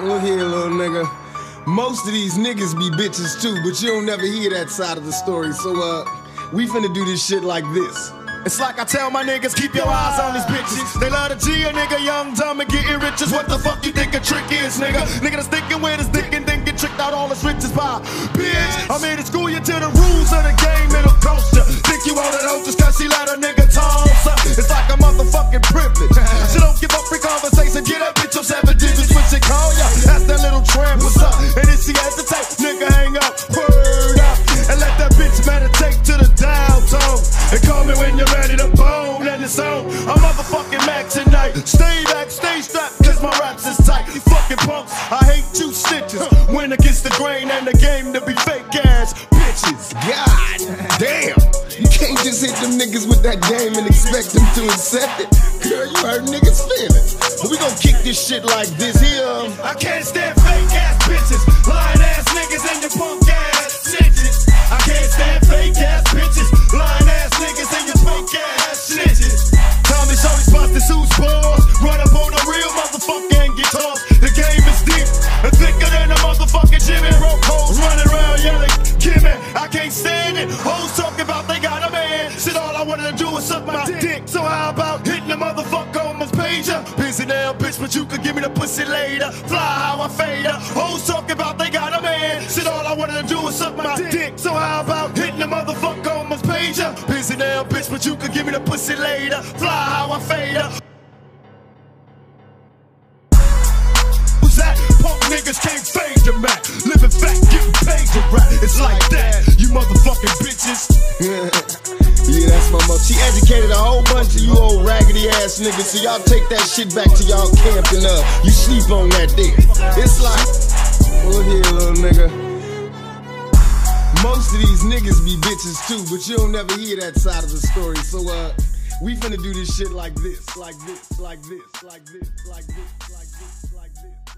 Look here, little nigga. Most of these niggas be bitches too, but you don't never hear that side of the story. So, we finna do this shit like this. It's like I tell my niggas, keep your eyes on these bitches. They love to G a nigga, young, dumb, and getting rich is what the fuck you think a trick is, nigga? Nigga that's sticking with his dick and then get tricked out all his riches by bitch. I made it school you to the rules of the game, it'll coast ya. Think you all that hoe just cause she let a nigga toss up. It's like a motherfucking privilege. She don't give up free conversation, get up bitch, your 7 digits when she call ya. Ask that little tramp what's up, and if she hesitates, nigga hang up, word up. And let that bitch meditate to the downtown. And call me when you're ready to bone and it's on. I'm motherfucking Max tonight. Stay back, stay strapped, cause my raps is tight. Fucking punks, I hate you snitches. Win against the grain and the game to be fake ass bitches. God damn, you can't just hit them niggas with that game and expect them to accept it. Girl, you hurt niggas' feelings. But we gon' kick this shit like this here. I can't stand fake ass bitches, lying ass niggas and your punk ass snitches. I can't stand fake ass bitches, lying ass niggas and your punk ass snitches. Tommy Shorty spots the suits balls, run up on a real motherfucking guitars. The game is deep and thicker than a motherfucking Jimmy Rope hoes running around yelling, Kimmy. I can't stand it. Hoes talking about they got a man. Shit, all I wanted to do was suck my dick. So how about hitting a motherfucker on my pager? Busy now, bitch, but you could give me the pussy later. Fly how I fade her. Hoes talking about they got a man. Shit, all I wanted to do was suck my dick. So how about hitting a motherfucker on my pager? Busy now, bitch, but you could give me the pussy later. Fly how I fade her. Who's that? Punk niggas can't fade your man. Living fat, getting paid to rap. It's like that, you motherfucking bitches. Yeah, that's my mother. She educated a whole bunch of you old raggedy ass niggas. So y'all take that shit back to y'all camp and you sleep on that dick. It's like, look here, little nigga. Most of these niggas be bitches too, but you don't never hear that side of the story. So we finna do this shit like this, like this, like this, like this, like this, like this, like this, like this.